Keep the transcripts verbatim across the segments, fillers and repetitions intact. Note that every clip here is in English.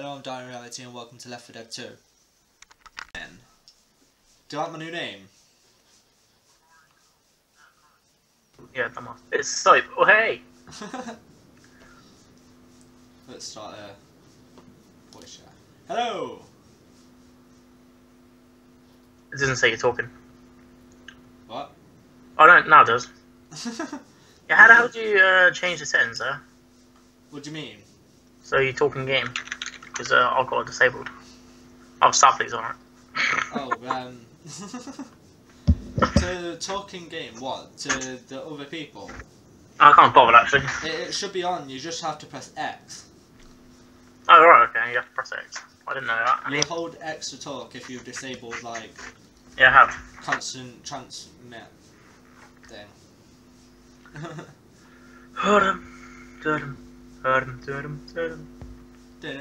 Hello, I'm Dying Reality and welcome to Left four Dead two. Then, do you like my new name? Yeah, come on. It's Skype. Oh, hey! Let's start a voice chat. Hello! It doesn't say you're talking. What? Oh, no, now it does. Yeah, how the hell do you uh, change the settings there? What do you mean? So you're talking game. Because uh, I've got it disabled. Oh, Starfleet's on it. Oh, um... to talking game, what? To the other people? I can't bother, actually. It, it should be on, you just have to press X. Oh, right, okay, you have to press X. I didn't know that. I you mean... hold X to talk if you've disabled, like... Yeah, I have. Constant transmit thing. Heard him, heard him, heard him, heard him, heard him. Your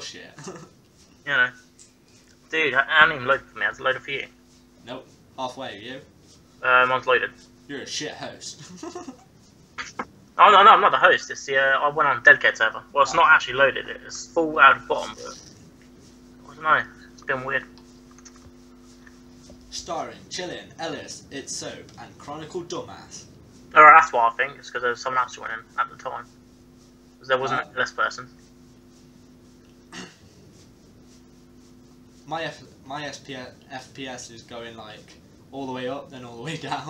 shit. You know. Dude, I haven't even loaded for me, I have loaded for you. Nope. Halfway, you? Uh, mine's loaded. You're a shit host. Oh, no, no, I'm not the host, it's the, uh, I went on Dead Cat server. Well, it's not actually loaded, it's full out of bottom, but... I don't know, it's been weird. Starring Chillin, Ellis, It's Soap, and Chronicle Dumbass. Oh, that's what I think, it's because there was someone else joining at the time. Because there wasn't um, this person. My F my F P S is going like all the way up, then all the way down.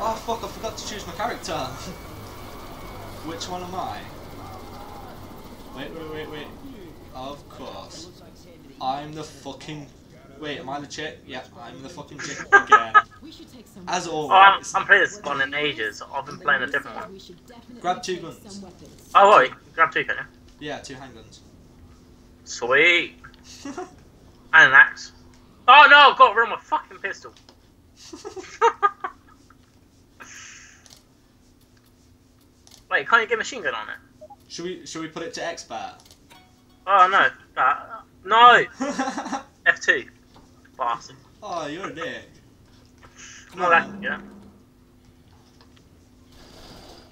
Oh fuck, I forgot to choose my character. Which one am I? Wait, wait, wait, wait. Of course. I'm the fucking... Wait, am I the chick? Yeah, I'm the fucking chick again. As always. Oh, I'm, I'm playing this one in ages. I've been playing a different one. Grab two guns. Oh, right. Grab two, can you? Yeah, two handguns. Sweet. And an axe. Oh, no, I've got rid of my fucking pistol. Wait, can't you get a machine gun on it? Should we, should we put it to expert? Oh, no. Uh, no! F two. Bastard. Oh, you're a dick. Come on. Oh, yeah.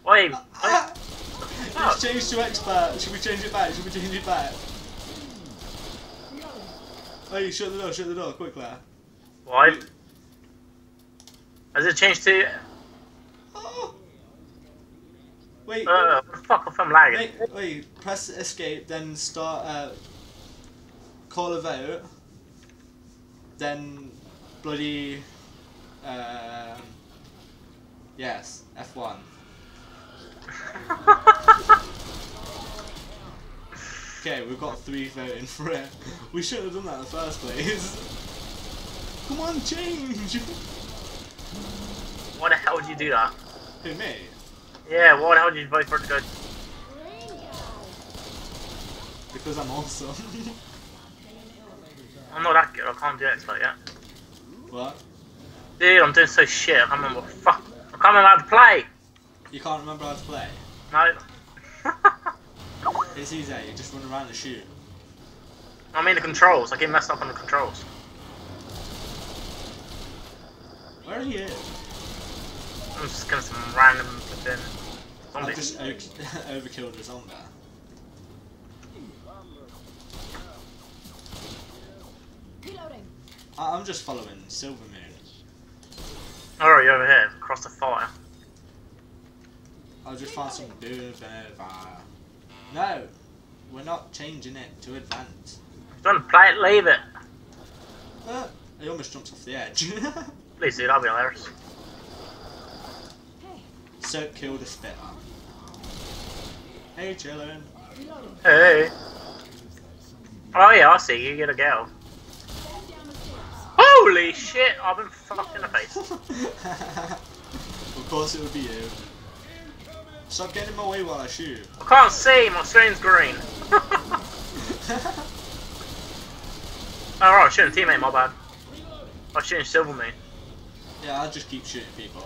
Wait. Uh, I... oh. It's changed to expert. Should we change it back? Should we change it back? Hey, shut the door, shut the door, quickly. Why? Has it changed to... Oh. Wait. Uh, fuck off, I'm lagging. Wait, wait, press escape, then start, uh, call a vote, then bloody, um, yes, F one. Okay, we've got three voting for it. We should have done that in the first place. Come on, change! Why the hell would you do that? Who, me? Yeah, why the hell did you vote for it to go? Because I'm awesome. I'm not that good, I can't do expert yet. What? Dude, I'm doing so shit, I can't remember what the fuck. I can't remember how to play! You can't remember how to play? No. It's easy, you just run around and shoot. I mean the controls, I keep messing up on the controls. Where are you? I'm just gonna some random flipping zombies. I just overkilled a zombie. I'm just following Silvermoon. Alright, you're over here, across the fire. I'll just find some Booverva. No! We're not changing it to advance. Don't play it, leave it! Uh, I almost jumped off the edge. Please do, that'll be hilarious. So kill the spitter. Hey, chillin'. Hey. Oh yeah, I see you. You're a girl. Holy shit! I've been fucked in the face. Of course it would be you. Stop getting in my way while I shoot. I can't see. My screen's green. Oh right, I was shooting a teammate. My bad. I was shooting Silvermoon. Yeah, I just keep shooting people.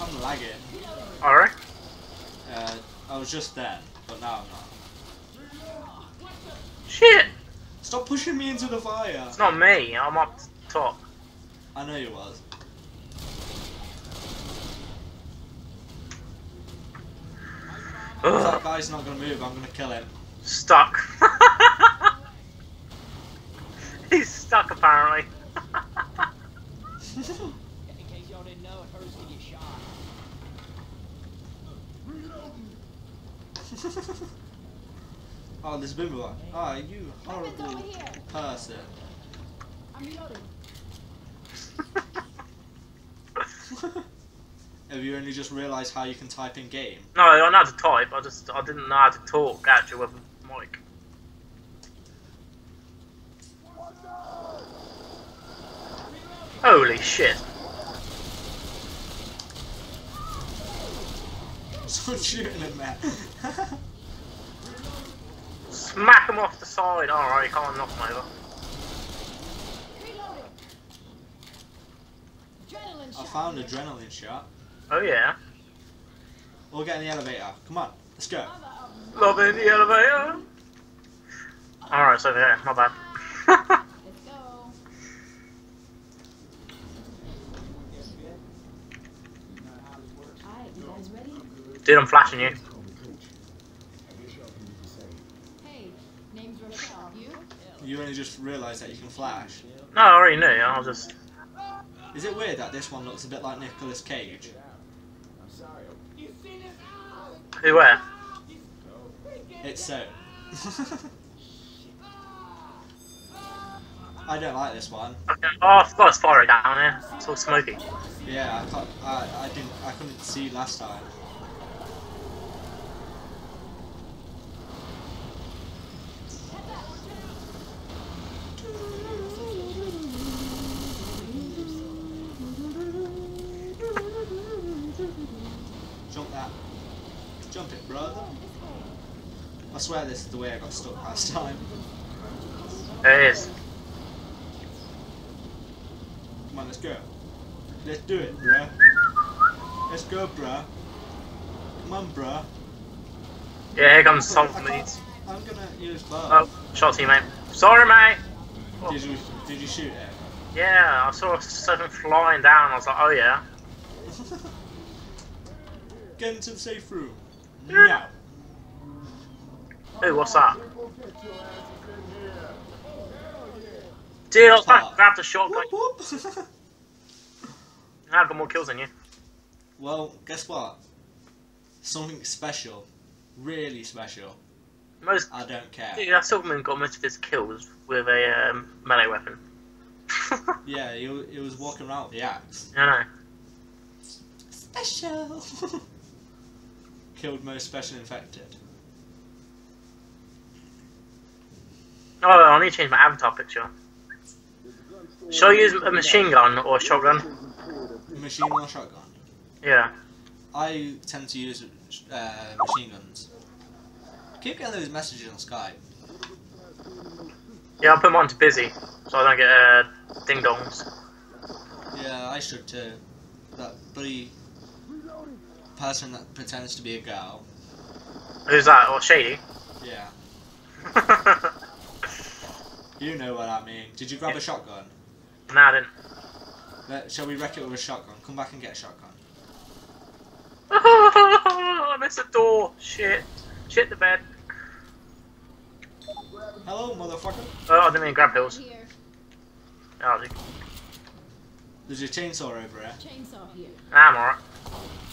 I'm lagging. Alright. Uh, I was just there, but now I'm not. Shit! Stop pushing me into the fire. It's not me. I'm up top. I know you was. That guy's not gonna move. I'm gonna kill him. Stuck. He's stuck apparently. In case y'all didn't know, it hurts to get shot. Oh, this boomerang. Ah, you horrible person. I'm reloading. Have you only just realised how you can type in game? No, I know how to type. I just I didn't know how to talk actually with a mic. Holy shit! Someone's shooting at that. Smack him off the side. All right, can't knock him over. I found adrenaline shot. Oh yeah. We'll get in the elevator. Come on, let's go. Love in the elevator. Alright, it's over here, my bad. Let's go. Dude, I'm flashing you. Hey, name's Rochelle, you? You only just realised that you can flash. No, I already knew, I was just... Is it weird that this one looks a bit like Nicolas Cage? Who, where? It's so. I don't like this one. Okay. Oh, I've got a spider down here. It's all smoky. Yeah, I can't, I, I didn't. I couldn't see last time. Jump it, brother. I swear this is the way I got stuck last time. There it is. Come on, let's go. Let's do it, bruh. Let's go, bruh. Come on, bruh. Yeah, here comes some leads. I'm gonna use both. Oh, shot teammate. Sorry, mate. Oh. Did you, did you shoot it? Yeah, I saw something flying down. I was like, oh yeah. Get into the safe room. No. Hey, what's that? Dude, I was back, grabbed a shotgun. Whoop, whoop. I've got more kills than you. Well, guess what? Something special. Really special. Most, I don't care. Dude, that Silverman got most of his kills with a um, melee weapon. Yeah, he, he was walking around with the axe. I know. Special. Killed most special infected. Oh, I need to change my avatar picture. Shall I use a machine gun or shotgun? Machine or shotgun? Yeah. I tend to use uh, machine guns. Keep getting those messages on Skype. Yeah, I'll put mine to busy, so I don't get uh, ding-dongs. Yeah, I should too. That bloody person that pretends to be a girl. Who's that? Or Shady? Yeah. You know what I mean. Did you grab yeah. a shotgun? No, I didn't. Let, shall we wreck it with a shotgun? Come back and get a shotgun. I missed the door. Shit. Shit the bed. Hello, motherfucker. Oh, I didn't mean grab pills. Oh, dude. There's a chainsaw over here. Chainsaw here. Nah, I'm alright.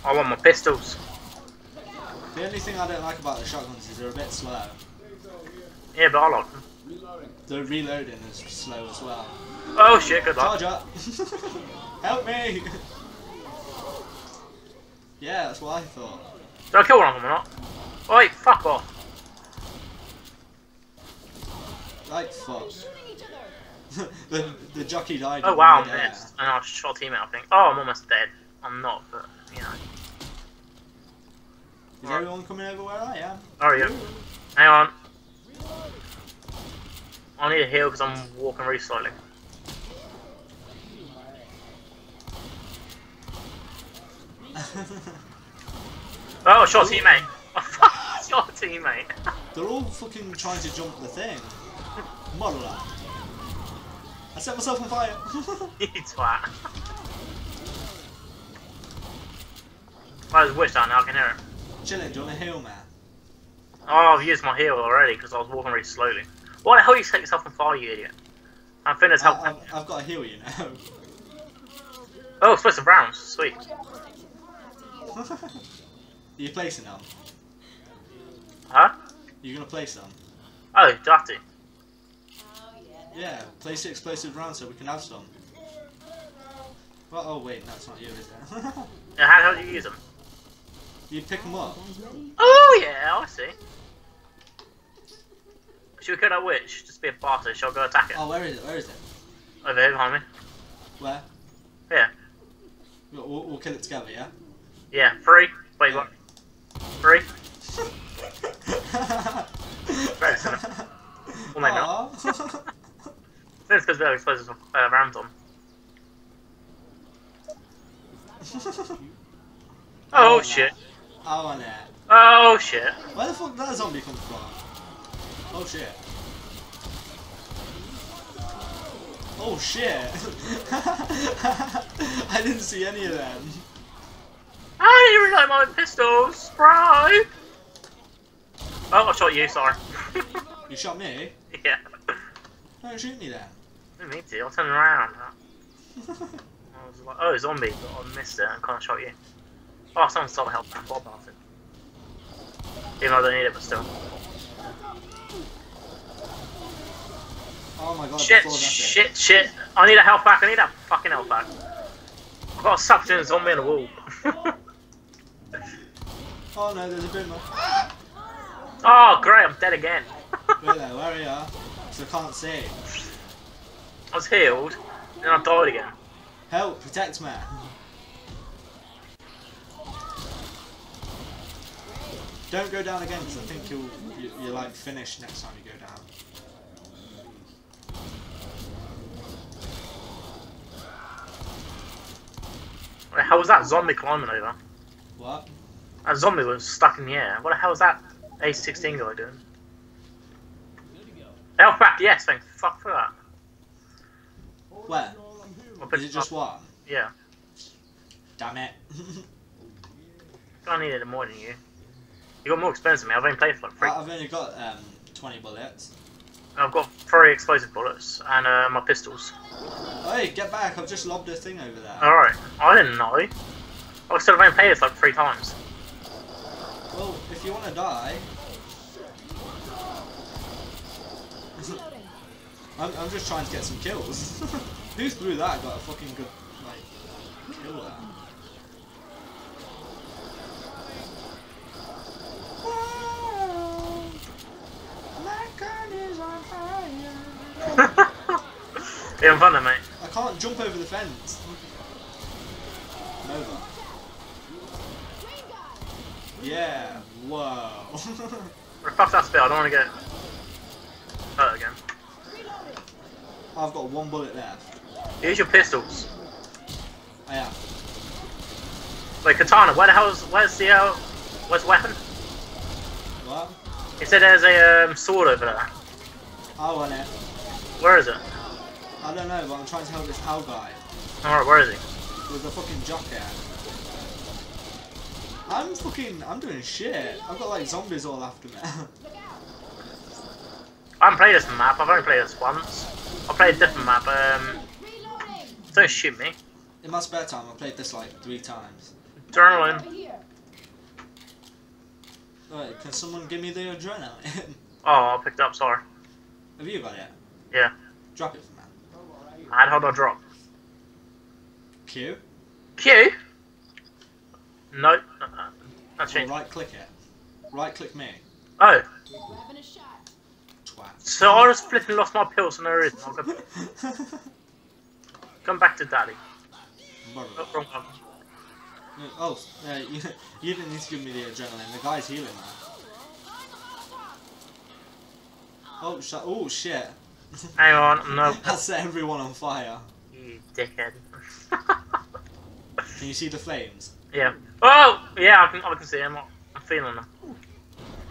I want my pistols. The only thing I don't like about the shotguns is they're a bit slow. Yeah, but I like them. The reloading is slow as well. Oh shit, good luck. Charge up. Help me! Yeah, that's what I thought. Did I kill one of them or not? Oi, fuck off. Like fuck. the, the jockey died. Oh wow, I missed. And I shot him out, I think. Oh, I'm almost dead. I'm not, but, you know. Is right. Everyone coming over where I am? Oh, yeah. Hang on. I need a heal because I'm walking really slowly. Oh, shot teammate. Shot teammate. They're all fucking trying to jump the thing. Modeler. I set myself on fire. You twat. Well, there's a witch down there, I can hear it. Chilling, do you want to heal, man? Oh, I've used my heal already because I was walking really slowly. Why the hell you set yourself on fire, you idiot? I'm finished helping. I've, I've got to heal you now. Oh, split some rounds. Sweet. Are you placing them? Huh? You're gonna place them? Oh, do I have to? Yeah, place the explosive round so we can have some. Well, oh wait, that's not you, is it? Yeah, how the hell do you use them? You pick them up. Oh yeah, I see. Should we kill that witch? Just be a bastard. Shall I go attack it? Oh, where is it? Where is it? Over here behind me. Where? Yeah. We'll, we'll kill it together, yeah? Yeah, three. Wait, what? Three. Right, so or maybe not. It's because we have explosives uh, rounds on. Oh, shit. I want it. Oh, shit. Where the fuck did that zombie come from? Oh, shit. Oh, shit. I didn't see any of them. I didn't reload my pistols, surprise! Oh, I shot you, sorry. You shot me? Yeah. Don't shoot me then. I didn't mean to, I'll turn around. I was like, oh, zombie, but I missed it and can't shot you. Oh, someone stole help. What about it? Even though I don't need it, but still. Oh my god, shit, shit, it. shit. I need a health back, I need that fucking health back. I've got a substance on me in the wall. Oh no, there's a boomer. Oh great, I'm dead again. Where there, where are you? So I can't see. I was healed, and I died again. Help, protect me. Don't go down again, because I think you'll, you, you're like finished next time you go down. How was that zombie climbing over? What? That zombie was stuck in the air. What the hell was that A sixteen guy doing? Health back, yes, thanks. Fuck for that. Where? Is it just one? Yeah. Damn it. I needed it more than you. You got more experience than me, I've only played for like three. I've only got um, twenty bullets. I've got three explosive bullets and uh, my pistols. Hey, get back! I've just lobbed a thing over there. All right, I didn't know. I still have only played this like three times. Well, if you want to die, I'm, I'm just trying to get some kills. Who threw that? Got a fucking good like kill there. You're in front of me. I can't jump over the fence. I'm over. Yeah, whoa. Fuck that spear, I don't want to get hurt again. I've got one bullet left. Use your pistols. I am. Wait, Katana, where the hell is, where's the, uh, where's the weapon? What? He said there's a um, sword over there. I want it. Where is it? I don't know, but I'm trying to help this owl guy. Alright, where is he? With a fucking jockey. I'm fucking... I'm doing shit. I've got like zombies all after me. I haven't played this map. I've only played this once. I played a different map. Um, don't shoot me. In my spare time, I played this like three times. Adrenaline. Alright, can someone give me the adrenaline? Oh, I picked up, sorry. Have you got it? Yeah. Drop it for me. And hold on, drop. Q? Q? No. Uh-uh. That's well, right click it. Right click me. Oh. Twat. So I was flipping lost my pills and there is. Come back to daddy. Oh, wrong one. No, oh, uh, you, you didn't need to give me the adrenaline. The guy's healing now. Oh, sh oh shit. Hang on, no. That set everyone on fire. You dickhead. Can you see the flames? Yeah. Oh! Yeah, I can, I can see them. I'm feeling them.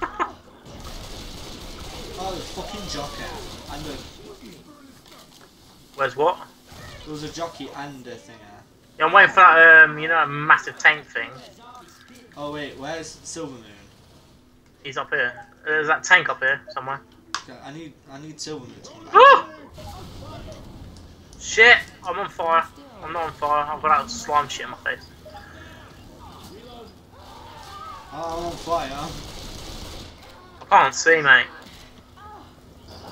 Oh, the fucking jockey. and a... Where's what? There was a jockey and a thing. Yeah, I'm waiting for that, um, you know, a massive tank thing. Oh wait, where's Silvermoon? He's up here. There's that tank up here somewhere. Okay, I need, I need Silvermoon to come back. Oh! Shit! I'm on fire. I'm not on fire. I've got that slime shit in my face. Oh, I'm on fire. I can't see, mate.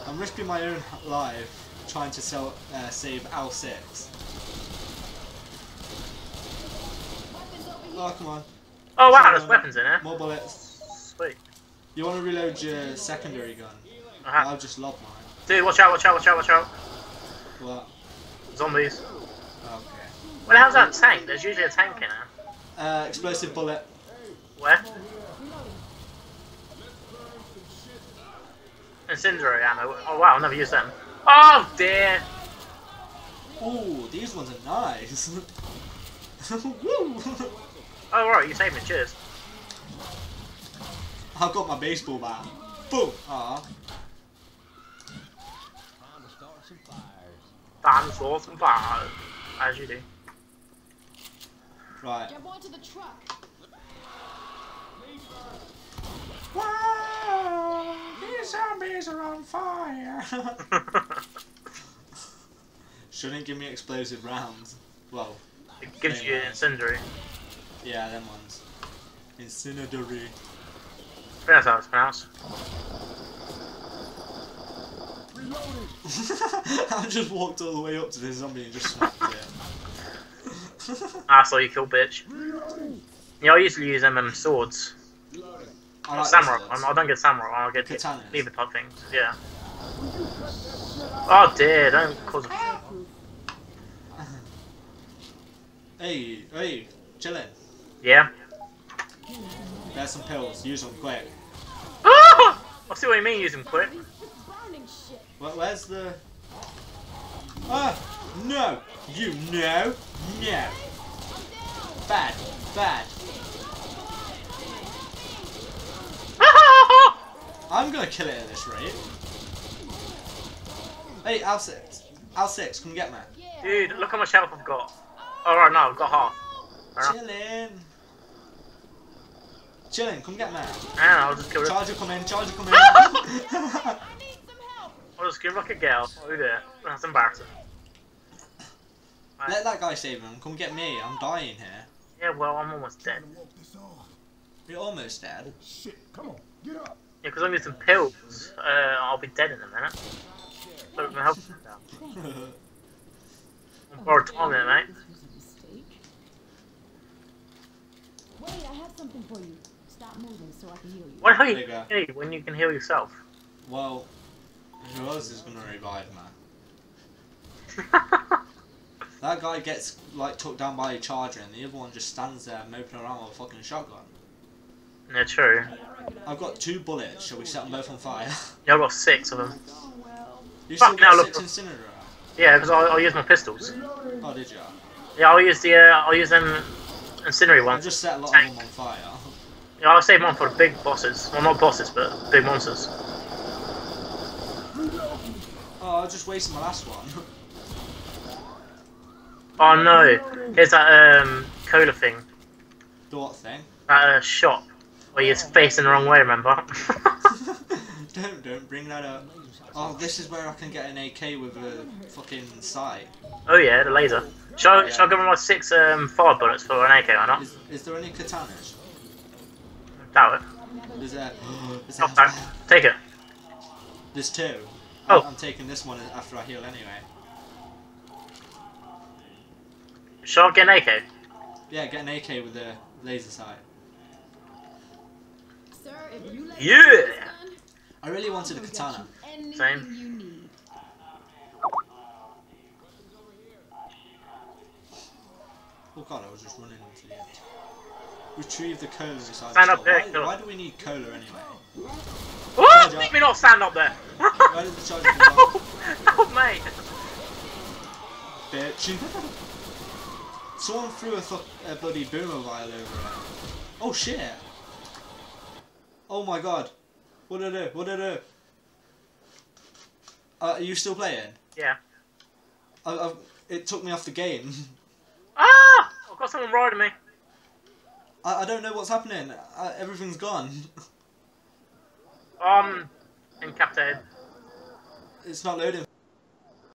I'm risking my own life trying to sell, uh, save L six. Oh, come on. Oh wow, there's weapons in here. More bullets. Sweet. You want to reload your secondary gun? Uh -huh. I'll just lob mine. Dude, watch out, watch out, watch out, watch out. What? Zombies. Okay. Well, how's that tank? There's usually a tank in there. Uh, explosive bullet. Where? Incendiary ammo. Oh wow, I'll never use them. Oh dear! Ooh, these ones are nice. Woo! Oh right, you saved me, cheers. I've got my baseball bat. Boom! Aww. Time to start some fires. Time to start some fires. As you do. Right. Get one to the truck. Wow! These zombies are on fire! Shouldn't give me explosive rounds. Well, it gives you incendiary. Yeah, them ones. Incendiary. I think that's how it's pronounced. I just walked all the way up to this zombie and just smacked it. Ah, so you kill, bitch. Yeah, I usually use them um, swords. I like samurai. I'm, I don't get samurai. I'll get lever type things. Yeah. Oh dear! Don't cause. A... Hey, hey, chillin'. Yeah. There's some pills. Use them quick. Ah! I see what you mean. Use them quick. Well, where's the? Ah! Oh, no! You no! No! Bad! Bad! I'm gonna kill it at this rate. Hey, L six. L six, come get me. Dude, look how much health I've got. Oh, right, no, I've got half. Chillin'. Chillin', come get me. Yeah, I'll just kill it. Charger, come in, charger, come in. I'll just give like a girl. Oh, dear. That's embarrassing. Right. Let that guy save him. Come get me. I'm dying here. Yeah, well, I'm almost dead. You're almost dead? Shit, come on, get up. Yeah, because I'm using pills, uh, I'll be dead in a minute. But my health is down. I'm borrowed time there, mate. Wait, I have something for you. Stop moving so I can heal you. What are you going to do when you can heal yourself? Well, who else is going to revive, man? That guy gets, like, took down by a charger and the other one just stands there moping around with a fucking shotgun. Yeah, true. I've got two bullets. Shall we set them both on fire? Yeah, I've got six of them. You still got six incinerator? Yeah, because I'll, I'll use my pistols. Oh, did you? Yeah, I'll use the uh, I'll use them incinerator ones. I just set a lot Tank. of them on fire. Yeah, I'll save one for the big bosses. Well, not bosses, but big monsters. Oh, I just wasted my last one. Oh no! Here's that um cola thing. The what thing? That uh, shop. Well, you're facing the wrong way, remember? don't, don't bring that up. Oh, this is where I can get an A K with a fucking sight. Oh yeah, the laser. Shall, yeah. shall I give him my six um, fire bullets for an A K or not? Is, is there any katanas? Doubt it. Is there... Is there okay. Take it. There's two. Oh. I'm taking this one after I heal anyway. Shall I get an A K? Yeah, get an A K with a laser sight. Yeah! I really wanted a katana. Same. Oh god, I was just running into the end. Retrieve the cola inside the shop. Why, why do we need cola anyway? Oh, make me not stand up there! Where did the charger go? Help, mate! Bitch. Someone threw a, th a bloody boomer vial over it. Oh shit! Oh my god! What did I do? What did I do? Uh, are you still playing? Yeah. I, I've, it took me off the game. Ah! I've got someone riding me. I, I don't know what's happening. I, everything's gone. Um, incaptated. It's not loading.